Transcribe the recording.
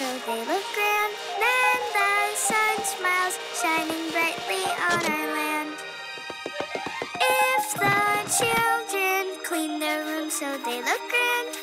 so they look grand. Then the sun smiles, shining brightly on our land. If the children clean their room so they look grand,